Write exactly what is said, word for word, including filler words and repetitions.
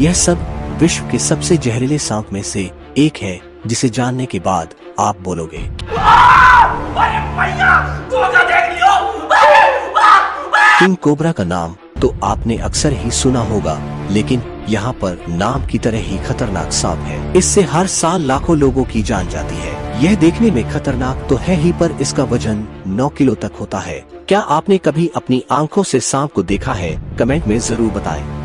यह सब विश्व के सबसे जहरीले सांप में से एक है, जिसे जानने के बाद आप बोलोगे किंग कोबरा का नाम तो आपने अक्सर ही सुना होगा, लेकिन यहाँ पर नाम की तरह ही खतरनाक सांप है। इससे हर साल लाखों लोगों की जान जाती है। यह देखने में खतरनाक तो है ही, पर इसका वजन नौ किलो तक होता है। क्या आपने कभी अपनी आंखों से सांप को देखा है? कमेंट में जरूर बताएं।